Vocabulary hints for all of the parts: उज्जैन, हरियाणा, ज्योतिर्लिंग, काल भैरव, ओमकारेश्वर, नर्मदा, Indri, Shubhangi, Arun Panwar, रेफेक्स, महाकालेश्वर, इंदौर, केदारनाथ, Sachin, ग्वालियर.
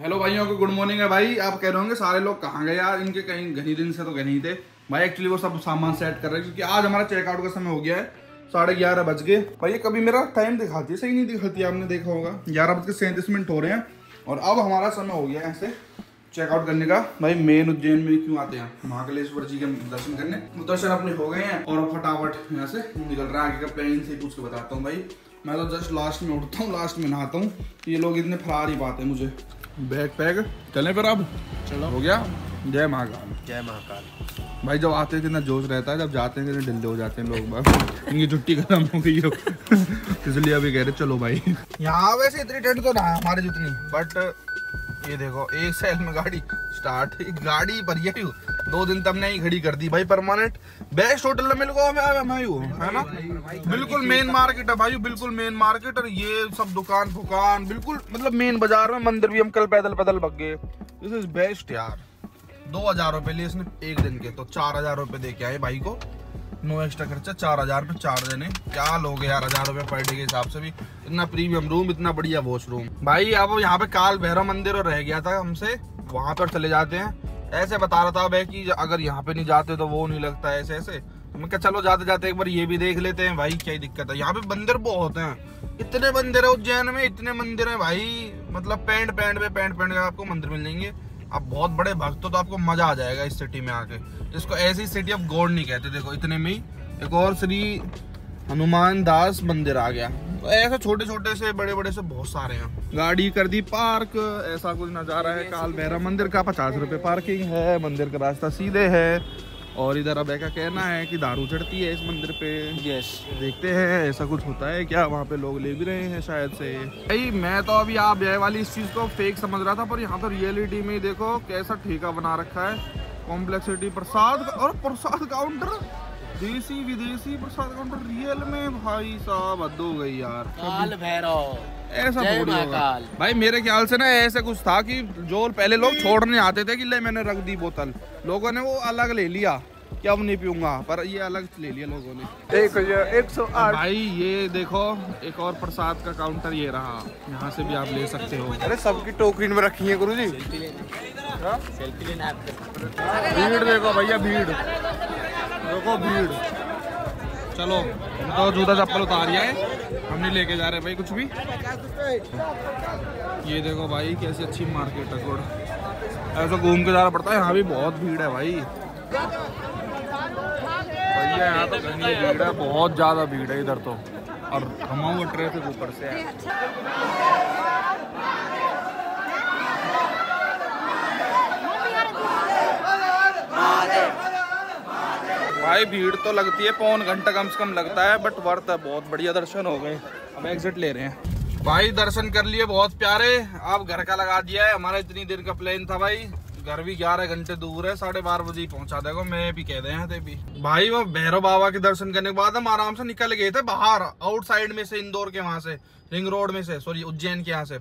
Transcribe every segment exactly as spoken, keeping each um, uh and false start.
Hello भाइयों को good morning है भाई। आप कह रहे होंगे सारे लोग कहाँ गए यार, इनके कहीं घनी दिन से तो गए नहीं थे भाई। एक्चुअली वो सब सामान सेट कर रहे हैं क्योंकि आज हमारा चेकआउट का समय हो गया है, साढ़े ग्यारह बज गए भाई। ये कभी मेरा टाइम दिखाती है, सही नहीं दिखाती, आपने देखा होगा। ग्यारह बज के सैंतीस मिनट हो रहे हैं और अब हमारा समय हो गया है ऐसे चेकआउट करने का। भाई मेन उज्जैन में क्यों आते हैं, महाकालेश्वर जी के दर्शन करने। तो दर्शन अपने हो गए हैं और फटाफट यहाँ से निकल रहा है। आगे का प्लान से पूछ के बताता हूँ भाई। मैं तो जस्ट लास्ट में उठता हूँ, लास्ट में नहाता हूँ, ये लोग इतने फरार ही पाते हैं मुझे। बैग पैक चले फिर, अब चलो हो गया। जय महाकाल, जय महाकाल भाई। जब आते हैं कितना जोश रहता है, जब जाते हैं कितने ढिले हो जाते हैं लोग। बस इनकी छुट्टी खत्म हो गई हो इसलिए अभी कह रहे चलो भाई। यहाँ वैसे इतनी ठंड तो ना हमारे जितनी, बट ये देखो एक साइड में गाड़ी स्टार्ट, गाड़ी भरिया दो दिन तब नहीं खड़ी कर दी भाई परमानेंट। बेस्ट होटल में मिल गो है ना, बिल्कुल मेन मार्केट है भाई, बिल्कुल मेन मार्केट। और ये सब दुकान फुकान बिल्कुल मतलब मेन बाजार में। मंदिर भी हम कल पैदल पैदल भग गए। दिस इज बेस्ट यार। दो हजार रुपये लिए इसने एक दिन के, तो चार हजार रुपये दे के आए भाई को, नो एक्स्ट्रा खर्चा। चार हजार रुपये चार देने, क्या लोगे यार हजार रुपये पर डे के हिसाब से भी। इतना प्रीमियम रूम, इतना बढ़िया वॉश रूम भाई। अब यहाँ पे काल भैरव मंदिर और रह गया था हमसे, वहाँ पर चले जाते हैं। ऐसे बता रहा था भाई कि अगर यहाँ पे नहीं जाते तो वो नहीं लगता ऐसे ऐसे। तो मैं कहा चलो जाते जाते एक बार ये भी देख लेते हैं भाई, क्या दिक्कत है। यहाँ पे मंदिर बहुत हैं, इतने मंदिर है उज्जैन में, इतने मंदिर हैं भाई। मतलब पैंट पैंट पे पैंट पैंट का आपको मंदिर मिल जाएंगे। आप बहुत बड़े भक्त हो तो आपको मजा आ जाएगा इस सिटी में आके। इसको ऐसी सिटी ऑफ गॉड नहीं कहते। देखो इतने में ही एक और श्री हनुमान दास मंदिर आ गया। तो ऐसे छोटे छोटे से बड़े बड़े से बहुत सारे हैं। गाड़ी कर दी पार्क, ऐसा कुछ नजारा है। काल भैरव मंदिर का पचास रुपए पार्किंग है, मंदिर का रास्ता सीधे है। और इधर अब का कहना है कि दारू चढ़ती है इस मंदिर पे। यस, देखते हैं ऐसा कुछ होता है क्या। वहाँ पे लोग ले भी रहे हैं शायद से भाई। मैं तो अभी आप जय वाली इस चीज को फेक समझ रहा था, पर यहाँ तो रियलिटी में देखो कैसा ठेका बना रखा है। कॉम्प्लेक्सिटी प्रसाद और प्रसाद काउंटर, देसी विदेशी प्रसाद काउंटर रियल में भाई साहब हद हो गई यार। काल भैरव ऐसा थोड़ी होगा भाई। मेरे ख्याल से ना ऐसा कुछ था कि जो पहले लोग छोड़ने आते थे कि ले मैंने रख दी बोतल, लोगों ने वो अलग ले लिया कि अब नहीं पीऊंगा, पर ये अलग ले लिया लोगों ने। एक सौ आठ भाई। ये देखो एक और प्रसाद का काउंटर ये रहा, यहाँ से भी आप ले सकते हो। अरे सबकी टोकरी में रखी है गुरु जी। भीड़ देखो भैया, भीड़ देखो भीड़। चलो तो जूता चप्पल उतारिया है, हम नहीं लेके जा रहे भाई कुछ भी। ये देखो भाई कैसी अच्छी मार्केट है। थोड़ा ऐसा घूम के जाना पड़ता है, यहाँ भी बहुत भीड़ है भाई। भैया यहाँ तो घनी भीड़ है, बहुत ज़्यादा भीड़ है इधर तो। और घुमा हुआ ट्रैफिक ऊपर से है। भाई भीड़ तो लगती है, पौन घंटा कम से कम लगता है, बट वर्थ है। बहुत बढ़िया दर्शन हो गए। अब एग्जिट ले रहे हैं भाई। दर्शन कर लिए बहुत प्यारे। अब घर का लगा दिया है। हमारा इतनी देर का प्लान था भाई, घर भी ग्यारह घंटे दूर है, साढ़े बारह बजे पहुंचा देगा। मैं भी कह रहे हैं भी भाई। वो भैरव बाबा के दर्शन करने के बाद हम आराम से निकल गए थे बाहर, आउटसाइड में से, इंदौर के वहाँ से, रिंग रोड में से, सॉरी उज्जैन के यहाँ से।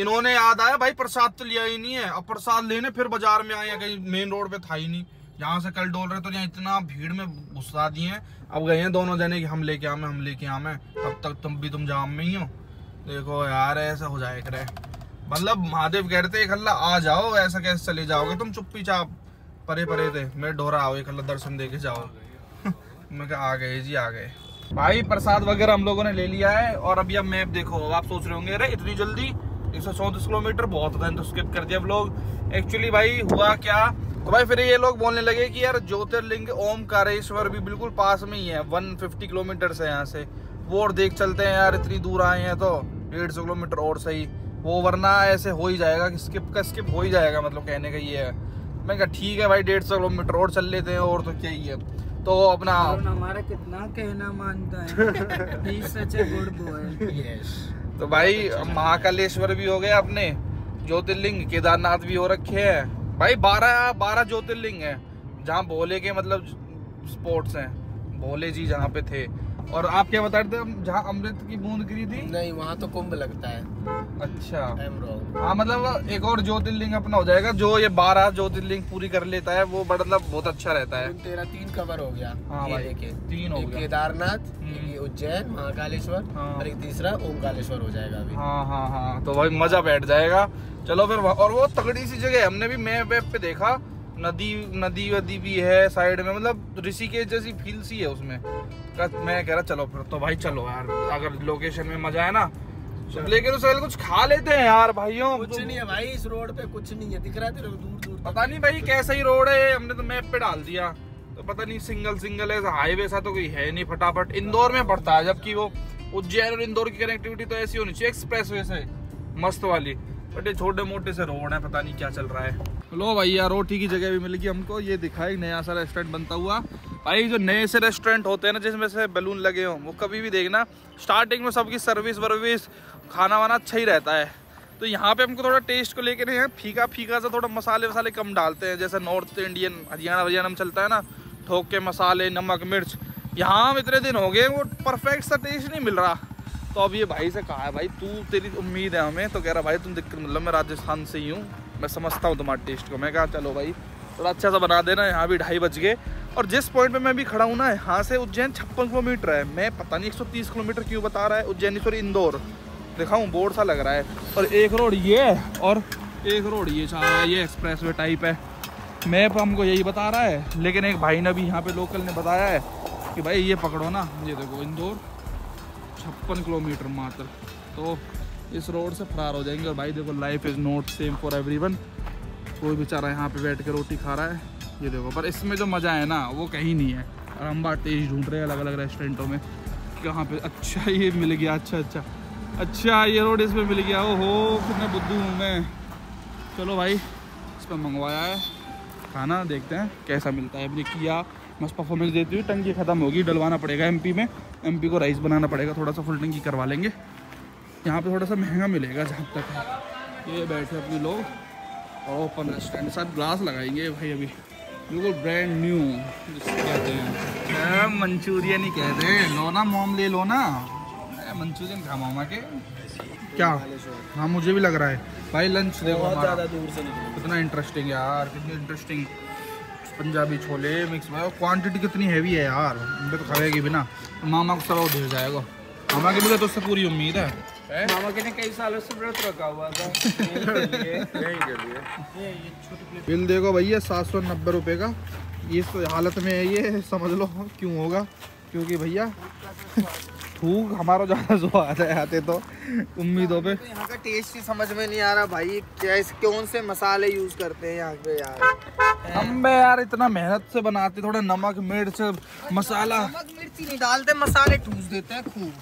इन्होंने याद आया भाई प्रसाद तो लिया ही नहीं है। अब प्रसाद लेने फिर बाजार में आए, कहीं मेन रोड पे था ही नहीं जहाँ से कल डोल रहे, तो यहाँ इतना भीड़ में घुसा दिए हैं। अब गए हैं दोनों जने कि हम लेके आए, हम लेके आए, तब तक तुम भी तुम जाम में ही हो। देखो यार ऐसा हो जाए करे, मतलब महादेव कह रहे थे एक हल्ला आ जाओ, ऐसा कैसे चले जाओगे तुम चुप्पी चाप परे परे थे। मैं डोरा आओ एक हल्ला दर्शन दे के जाओ मैं कहा आ गए जी आ गए भाई। प्रसाद वगैरह हम लोगों ने ले लिया है। और अभी अब मैप देखो, आप सोच रहे होंगे अरे इतनी जल्दी एक सौ चौंतीस किलोमीटर बहुत होता है तो स्किप कर दिया लोग। एक्चुअली भाई हुआ क्या, तो भाई फिर ये लोग बोलने लगे कि यार ज्योतिर्लिंग ओमकारेश्वर भी बिल्कुल पास में ही है, एक सौ पचास किलोमीटर से यहाँ से, वो और देख चलते हैं यार। इतनी दूर आए हैं तो डेढ़ सौ किलोमीटर और सही वो, वरना ऐसे हो ही जाएगा कि स्किप का स्किप हो ही जाएगा, मतलब कहने का ये है। मैंने कहा ठीक है भाई डेढ़ सौ किलोमीटर और चल लेते हैं और तो क्या ही है। तो अपना हमारा कितना कहना मानता है तो भाई महाकालेश्वर भी हो गया अपने, ज्योतिर्लिंग केदारनाथ भी हो रखे हैं भाई। बारह बारह ज्योतिर्लिंग है जहाँ भोले के मतलब स्पोर्ट्स हैं, भोले जी जहाँ पे थे। और आप क्या बता रहे थे, जहाँ अमृत की बूंद गिरी थी? नहीं, वहाँ तो कुंभ लगता है। अच्छा, हाँ, मतलब एक और ज्योतिर्लिंग अपना हो जाएगा। जो ये बारह ज्योतिर्लिंग पूरी कर लेता है वो मतलब बहुत अच्छा रहता है। तेरा तीन कवर हो गया। हाँ ये भाई, तीन हो गया। केदारनाथ, उज्जैन, महाकालेश्वर, हाँ। और एक तीसरा ओमकालेश्वर हो जाएगा अभी। हाँ हाँ हाँ, तो भाई मजा बैठ जाएगा। चलो फिर, और वो तगड़ी सी जगह हमने भी मैप वैप पे देखा, नदी नदी वदी भी है साइड में, मतलब ऋषिकेश जैसी फील सी है उसमें। मैं कह रहा चलो फिर तो भाई चलो यार, अगर लोकेशन में मजा है ना। लेकिन उस कुछ खा लेते हैं यार भाइयों। कुछ नहीं है भाई इस रोड पे, कुछ नहीं है, दिख रहा है दूर दूर। पता नहीं भाई कैसा ही रोड है, हमने तो मैप पे डाल दिया तो पता नहीं सिंगल सिंगल है, हाईवे सा तो कोई है नहीं। फटाफट इंदौर में पड़ता है, जबकि वो उज्जैन और इंदौर की कनेक्टिविटी तो ऐसी होनी चाहिए एक्सप्रेस वे से मस्त वाली, बट ये छोटे मोटे से रोड है, पता नहीं क्या चल रहा है। लो भाई यार, रोटी की जगह भी मिल गई हमको। ये दिखा एक नया सा रेस्टोरेंट बनता हुआ। भाई जो नए से रेस्टोरेंट होते हैं ना जिसमें से बैलून लगे हों, वो कभी भी देखना, स्टार्टिंग में सबकी सर्विस वर्विस खाना वाना अच्छा ही रहता है। तो यहाँ पे हमको थोड़ा टेस्ट को लेकर हैं, फीका फीका सा, थोड़ा मसाले वसाले कम डालते हैं। जैसे नॉर्थ इंडियन हरियाणा वरियाणा में चलता है ना, ठोक के मसाले, नमक, मिर्च, यहाँ इतने दिन हो गए वो परफेक्ट सा टेस्ट नहीं मिल रहा। तो अब ये भाई से कहा है, भाई तू, तेरी उम्मीद है हमें। तो कह रहा भाई तुम दिक्कत, मतलब मैं राजस्थान से ही हूँ, मैं समझता हूँ तुम्हारे टेस्ट को। मैं कहा चलो भाई थोड़ा अच्छा सा बना देना। यहाँ भी ढाई बज गए और जिस पॉइंट पे मैं भी खड़ा हूँ ना, यहाँ से उज्जैन छप्पन किलोमीटर है। मैं पता नहीं एक सौ तीस किलोमीटर क्यों बता रहा है उज्जैन, सॉरी इंदौर। दिखाऊँ, बोर्ड सा लग रहा है। और एक रोड ये और एक रोड ये चल रहा है, ये एक्सप्रेस वे टाइप है। मैप हमको यही बता रहा है, लेकिन एक भाई ने भी यहाँ पे लोकल ने बताया है कि भाई ये पकड़ो ना, ये देखो इंदौर छप्पन किलोमीटर मात्र। तो इस रोड से फरार हो जाएंगे। और भाई देखो, life is not same for everyone. कोई बेचारा यहाँ पे बैठ के रोटी खा रहा है, ये देखो, पर इसमें जो मज़ा है ना वो कहीं नहीं है। और हम बात तेज ढूंढ रहे हैं अलग अलग रेस्टोरेंटों में, कहाँ पे अच्छा ये मिल गया, अच्छा अच्छा अच्छा ये रोड इसमें मिल गया, ओ हो कितने बुद्धू हूँ मैं। चलो भाई इस पर मंगवाया है खाना, देखते हैं कैसा मिलता है। अपनी किया मस्त परफॉर्मेंस देती हुई। टंकी ख़त्म होगी, डलवाना पड़ेगा एमपी में, एमपी को राइस बनाना पड़ेगा, थोड़ा सा फुल टंकी करवा लेंगे। यहाँ पे थोड़ा सा महंगा मिलेगा जहाँ तक है। ये बैठे अपने लोग और ओपन रेस्टोरेंट, साथ ग्लास लगाएंगे भाई, अभी बिल्कुल ब्रांड न्यू कहते हैं, मंचूरियन ही कहते हैं। लो ना मोम, ले लो ना मंचूरियन खा मामा के। क्या? हाँ मुझे भी लग रहा है भाई। लंच देखो हमारा कितना इंटरेस्टिंग है यार, कितनी interesting. Punjabi chole mix, quantity कितनी हैवी है यार, मुझे तो खाएगी बिना। मामा को सब ढेर जाएगा, मामा के लिए तो उससे पूरी उम्मीद है। मामा के ने कई सालों से व्रत रखा हुआ था बिल देखो भैया, सात सौ नब्बे रुपये का। इस हालत में है ये, समझ लो क्यों होगा, क्योंकि भैया थूक हमारा ज़्यादा स्वाद है आते तो उम्मीदों पे। यहाँ का टेस्ट ही समझ में नहीं आ रहा भाई, क्या इस कौन से मसाले यूज़ करते हैं यहाँ पे यार। हम बे यार इतना मेहनत से बनाते, थोड़ा नमक मिर्च मसाला, नमक मिर्ची नहीं डालते, मसाले ठूस देते हैं खूब।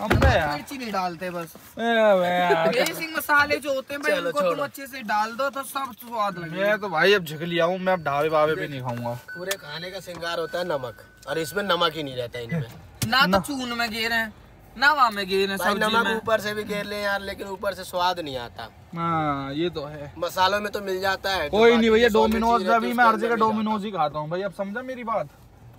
हम मिर्ची नहीं डालते बस, बेसिक मसाले जो होते हैं भाई उनको तुम अच्छे से डाल दो तो सब स्वाद लगे। मैं तो भाई अब झगलिया हूँ, मैं अब ढाबे बाबे पे नहीं खाऊंगा। पूरे खाने का श्रृंगार होता है नमक, और इसमें नमक ही नहीं रहता है इनमें। ना तो चून में घेर है ना वहाँ में घेर है, सब नमक ऊपर से भी घेर ले यार, लेकिन ऊपर से स्वाद नहीं आता। हाँ ये तो है, मसालों में तो मिल जाता है। कोई नहीं भैया, डोमिनोज अभी मैं हर जगह डोमिनोज ही खाता हूँ भाई। अब समझा मेरी बात,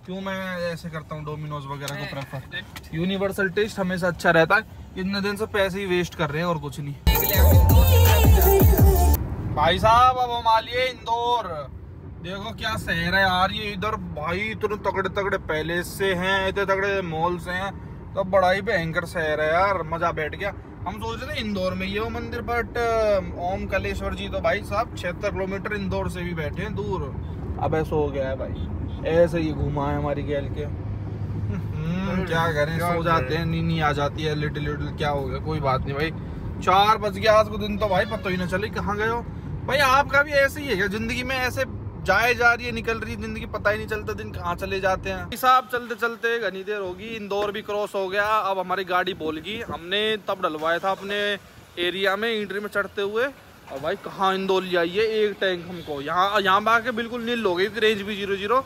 क्यों मैं ऐसे करता हूँ डोमिनोज वगैरह को प्रेफर। यूनिवर्सल टेस्ट हमेशा अच्छा रहता है। इतने दिन से पैसे ही वेस्ट कर रहे हैं और कुछ नहीं। भाई साहब अब हम आ लिए इंदौर। देखो क्या शहर है यार ये, इधर भाई इतने तगड़े तगड़े पैलेस से हैं, इतने तगड़े मॉल से हैं, तो बड़ा ही भयंकर शहर है यार, मजा बैठ गया। हम सोच रहे थे इंदौर में ये वो मंदिर, बट ओमकालेश्वर जी तो भाई साहब छिहत्तर किलोमीटर इंदौर से भी बैठे हैं दूर। अब ऐसा हो गया है भाई, ऐसे ही घूमा है हमारी गैल के। क्या करें, सो जाते हैं, नींद आ जाती है लिटिल लिटिल, क्या हो गया, कोई बात नहीं भाई। चार बज गया आज को दिन तो भाई पता ही ना चले कहाँ गए हो। भाई आपका भी ऐसे ही है क्या, जिंदगी में ऐसे जाए जा रही है, निकल रही है जिंदगी, पता ही नहीं चलता दिन कहाँ चले जाते हैं। साहब चलते चलते घनी देर होगी, इंदौर भी क्रॉस हो गया। अब हमारी गाड़ी बोल गई, हमने तब डलवाया था अपने एरिया में इंड्री में चढ़ते हुए, और भाई कहाँ इंदौर ले आइए। एक टैंक हमको यहाँ यहाँ बा के बिल्कुल नील हो गई थी, रेंज भी zero zero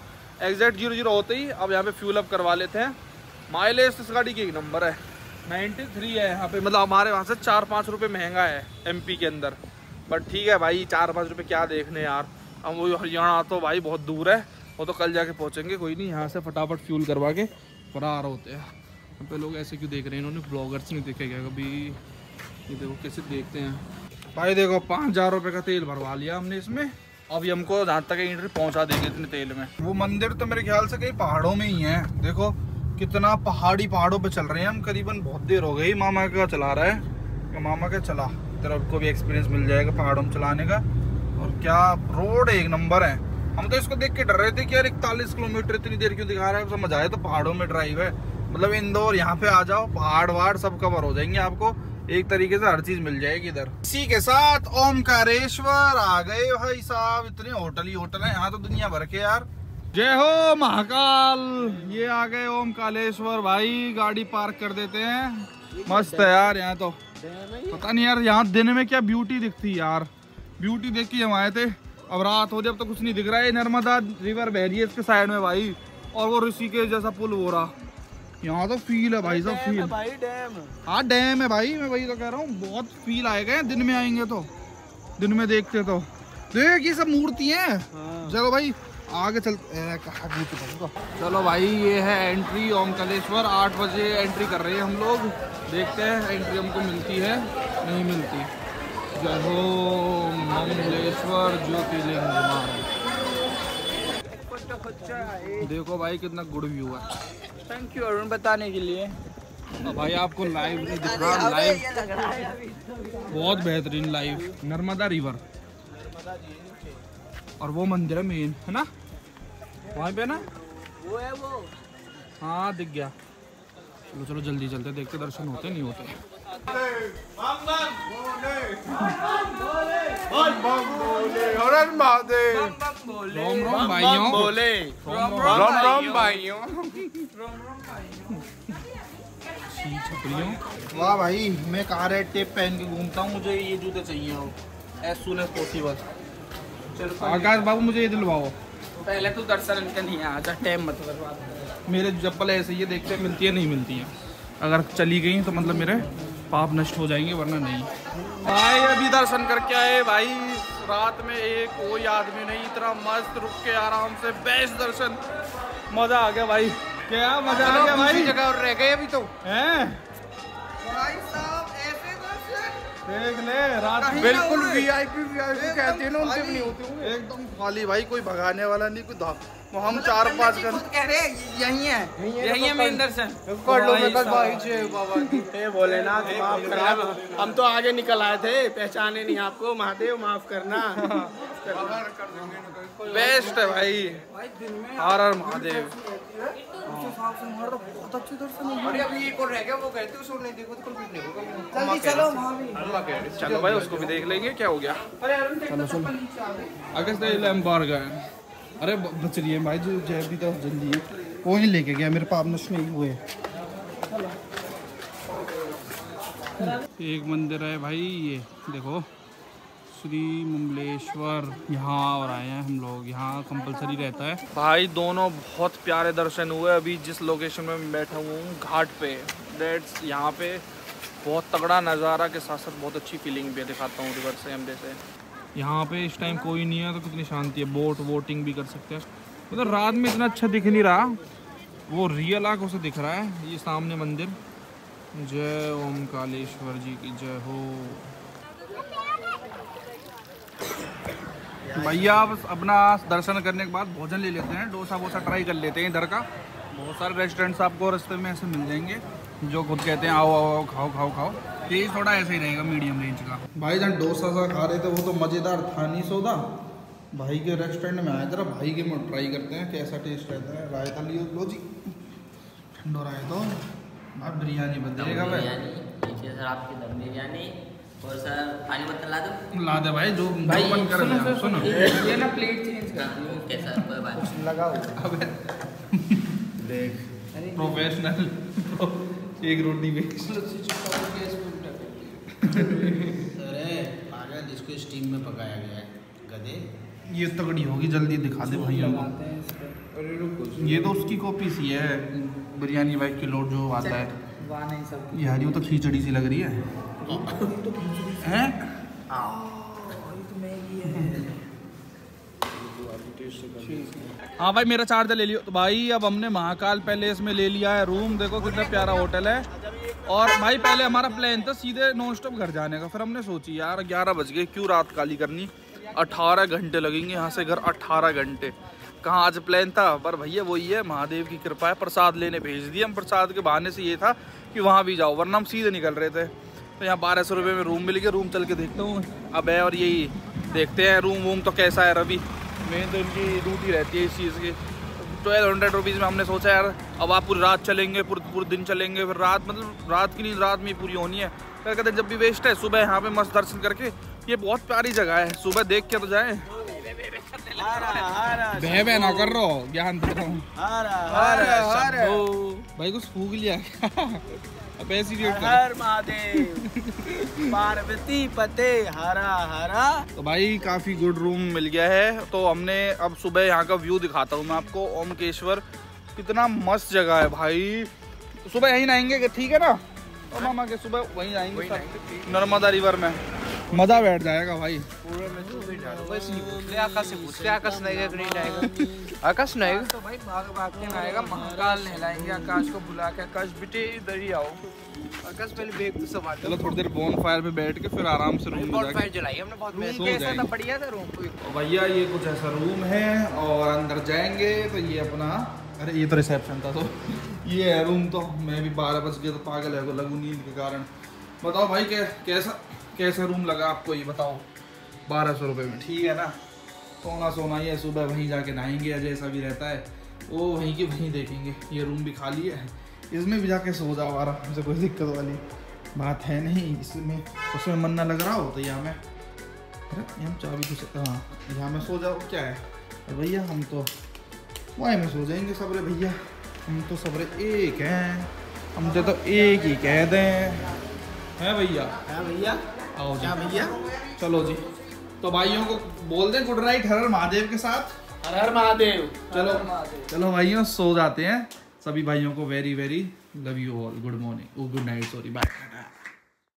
exact zero zero होते ही। अब यहाँ पे फ्यूल अप करवा लेते हैं। माइलेज इस गाड़ी की एक नंबर है, नाइन्टी थ्री है यहाँ पे, मतलब हमारे वहाँ से चार पाँच रुपये महंगा है एमपी के अंदर, बट ठीक है भाई, चार पाँच रुपये क्या देखने यार। अब वो हरियाणा तो भाई बहुत दूर है, वो तो कल जाके पहुँचेंगे, कोई नहीं। यहाँ से फटाफट फ्यूल करवा के फरार होते हैं। पे लोग ऐसे क्यों देख रहे हैं, इन्होंने ब्लॉगर्स नहीं देखे गए कभी। ये देखो कैसे देखते हैं भाई, देखो पाँच हज़ार रुपये का तेल भरवा लिया हमने इसमें। अब ये हमको जहाँ तक इंड्री पहुँचा देंगे इतने तेल में। वो मंदिर तो मेरे ख्याल से कहीं पहाड़ों में ही है, देखो कितना पहाड़ी पहाड़ों पे चल रहे हैं हम। करीबन बहुत देर हो गई मामा का चला रहा है, मामा का चला तरफ को भी एक्सपीरियंस मिल जाएगा पहाड़ों में चलाने का। और क्या रोड एक नंबर है। हम तो इसको देख के डर रहे थे कि यार इकतालीस किलोमीटर इतनी देर क्यों दिखा रहा है। समझ आए तो पहाड़ों में ड्राइव है, मतलब इंदौर यहाँ पे आ जाओ, पहाड़ वहाड़ सब कवर हो जाएंगे आपको, एक तरीके से हर चीज मिल जाएगी इधर। इसी के साथ ओमकारेश्वर आ गए भाई साहब। इतने होटल ही होटल है यहाँ तो दुनिया भर के यार। जय हो महाकाल। ये आ गए ओमकारेश्वर भाई, गाड़ी पार्क कर देते हैं। मस्त है यार यहाँ तो, पता नहीं यार यहाँ दिन में क्या ब्यूटी दिखती यार। ब्यूटी देख के हम आए थे, अब रात हो जब तो कुछ नहीं दिख रहा है। नर्मदा रिवर बह रही है इसके साइड में भाई, और वो ऋषिकेश जैसा पुल हो रहा। यहाँ तो फील है भाई साहब, फील भाई डैम। हाँ डैम है भाई, मैं वही तो कह रहा हूँ, बहुत फील आएगा दिन में आएंगे तो, दिन में देखते तो। देख ये सब मूर्ति है। हाँ। चलो भाई आगे चल ए, तो। चलो भाई ये है एंट्री ओमकालेश्वर। आठ बजे एंट्री कर रहे हैं हम लोग, देखते हैं एंट्री हमको मिलती है नहीं मिलती। जय हो ओमकालेश्वर ज्योतिर्लिंग। देखो भाई कितना गुड व्यू है। थैंक यू अरुण बताने के लिए। भाई आपको लाइव दिख रहा है, लाइव बहुत बेहतरीन लाइव नर्मदा रिवर। और वो मंदिर है मेन है ना वहाँ पे ना, वो है वो। हाँ दिख गया। चलो चलो जल्दी चलते, देखते दर्शन होते नहीं होते। रोम रोम भाइयों बोले, रोम रोम भाइयों, रोम रोम भाइयों। वाह भाई मैं कहाँ रेड टेप पहन के घूमता हूँ, मुझे ये जूते चाहिए हो as soon as possible. Akash बाबू मुझे ये दिलवाओ। पहले तो दर्शन इनका नहीं है, आजा टाइम मत बर्बाद। मेरे चप्पल ऐसे ही देखते मिलती है नहीं मिलती है, अगर चली गई तो मतलब मेरे पाप नष्ट हो जाएंगे वरना नहीं। भाई अभी दर्शन करके आए भाई, रात में एक कोई आदमी नहीं, इतना मस्त रुक के आराम से बेस्ट दर्शन। मजा आ गया भाई, क्या मजा आ गया भाई। जगह और रह गए अभी तो हैं भाई साहब, ऐसे दर्शन देख ले रात बिल्कुल वीआईपी वीआईपी कहते हैं ना उनके भी नहीं होते। एकदम खाली भाई, कोई भगाने वाला नहीं, कोई धाम हम चार पांच कर कह रहे यही है, यही है मेन दर्शन। भोलेनाथ माफ करना, हम तो आगे निकल आए थे, पहचाने नहीं आपको, महादेव माफ करना। बेस्ट है भाई, हर हर महादेव। बहुत अच्छे दर्शन। चलो भाई उसको भी देख लेंगे क्या हो गया। अगस्त एम्बार गए, अरे बच रही है भाई जो जय भी तो जल्दी है। वो ही लेके गया मेरे पाप नष्ट नहीं हुए। एक मंदिर है भाई ये देखो, श्री मुमलेश्वर, यहाँ और आए हैं हम लोग, यहाँ कंपलसरी रहता है भाई। दोनों बहुत प्यारे दर्शन हुए। अभी जिस लोकेशन में मैं बैठा हुआ हूँ घाट पे, डेट्स यहाँ पे बहुत तगड़ा नज़ारा के साथ साथ बहुत अच्छी फीलिंग भी दिखाता हूँ रिवर से, एमडे से। यहाँ पे इस टाइम कोई नहीं है तो कितनी शांति है, बोट वोटिंग भी कर सकते हैं। मतलब तो रात में इतना अच्छा दिख नहीं रहा, वो रियल आँखों से दिख रहा है। ये सामने मंदिर, जय ओमकालेश्वर जी की जय हो। भैया बस अपना दर्शन करने के बाद भोजन ले लेते हैं, डोसा वोसा ट्राई कर लेते हैं। इधर का बहुत सारे रेस्टोरेंट्स आपको रास्ते में ऐसे मिल जाएंगे जो खुद कहते हैं आओ आओ खाओ खाओ खाओ। टेस्ट थोड़ा ऐसा ही रहेगा मीडियम रेंज का। भाई जान डोसा सा खा रहे थे, वो तो मज़ेदार था नहीं सोदा। भाई के रेस्टोरेंट में आया जरा, भाई के में ट्राई करते हैं कैसा टेस्ट रहता है। रायता लियो लो जी, ठंडो राय तो आप बिरयानी बताइएगा भाई। और सर पानी बोतल ला दो, ला दे भाई जो भाई मन कर रहा है। सुनो ये ना प्लेट चेंज कर, कैसा कोई बात नहीं लगाओ। देख प्रोफेशनल एक रोटी में इसको स्टीम में पकाया गया है गधे। ये तगड़ी होगी, जल्दी दिखा दे भाई हमको। ये तो उसकी कॉपी सी है बिरयानी वाइफ की लोट जो आता है। ये हरी तो खिचड़ी सी लग रही है, तो है? हाँ भाई मेरा चार्जर ले लियो। तो भाई अब हमने महाकाल पैलेस में ले लिया है रूम, देखो कितना प्यारा होटल है। और भाई पहले हमारा प्लान था सीधे नॉन स्टॉप घर जाने का, फिर हमने सोची यार ग्यारह बज गए क्यों रात काली करनी, अठारह घंटे लगेंगे यहाँ से घर, अठारह घंटे कहाँ। आज प्लान था पर भैया वही है महादेव की कृपा है, प्रसाद लेने भेज दिए हम, प्रसाद के बहाने से ये था कि वहाँ भी जाओ वरना हम सीधे निकल रहे थे। तो यहाँ बारह सौ रुपये में रूम मिल गया, रूम चल के देखता हूँ अब है, और यही देखते हैं रूम वूम तो कैसा है। रवि मेन तो इनकी ड्यूटी रहती है इस चीज़ की। ट्वेल्व हंड्रेड रुपीज़ में हमने सोचा यार अब आप पूरी रात चलेंगे, पूरे पूरे दिन चलेंगे, फिर रात मतलब रात की नींद रात में पूरी होनी है। क्या कहते हैं जब भी वेस्ट है, सुबह यहाँ पे मस्त दर्शन करके, ये बहुत प्यारी जगह है, सुबह देख के तो जाए। बह ना कर रो ज्ञान देता हूँ भाई, कुछ फूक लिया हर महादेव पार्वती पते हरा हरा। तो भाई काफी गुड रूम मिल गया है, तो हमने अब सुबह यहाँ का व्यू दिखाता हूँ मैं आपको। ओमकेश्वर कितना मस्त जगह है भाई, सुबह यहीं नहाएंगे ठीक है ना, तो मामा के सुबह वहीं आएंगे नर्मदा रिवर में, मजा बैठ जाएगा भाई। आकाश नहाएगा तो भाई भाग भाग के नहाएगा, महाकाल नहलाएंगे आकाश को बुला के, आकाश बेटे इधर ही आओ। आकाश पहले बैग तो सब आता, चलो थोड़ी देर बोन फायर पे बैठ के फिर आराम से रूम में जाके जलाई हमने, बहुत कैसा था बढ़िया था रूम भैया। ये कुछ ऐसा रूम है और अंदर जाएंगे तो ये अपना, अरे ये तो रिसेप्शन था, तो ये है रूम। तो मैं भी बारह बज गया तो पागल है लगू नींद के कारण। बताओ भाई कैसा कैसा रूम लगा आपको, ये बताओ बारह सौ रुपये में ठीक है ना, सोना सोना ही है, सुबह वहीं जाके नहाएंगे जैसा भी रहता है वो वहीं की वहीं देखेंगे। ये रूम भी खाली है, इसमें भी जाके सो जाओ आराम से, कोई दिक्कत वाली बात है नहीं। इसमें उसमें मन ना लग रहा हो तो यहाँ में यहाँ चाबी तो हाँ यहाँ में सो जाओ, क्या है भैया हम तो वहीं में सो जाएंगे सबरे भैया, हम तो सबरे एक हैं, हम तो एक ही कह दें है भैया है भैया आओ जी भैया चलो जी। तो भाइयों को बोल दें गुड नाइट हर हर महादेव के साथ, हर हर महादेव। चलो चलो भाइयों सो जाते हैं, सभी भाइयों को very very love you all, good morning, good night, sorry bye.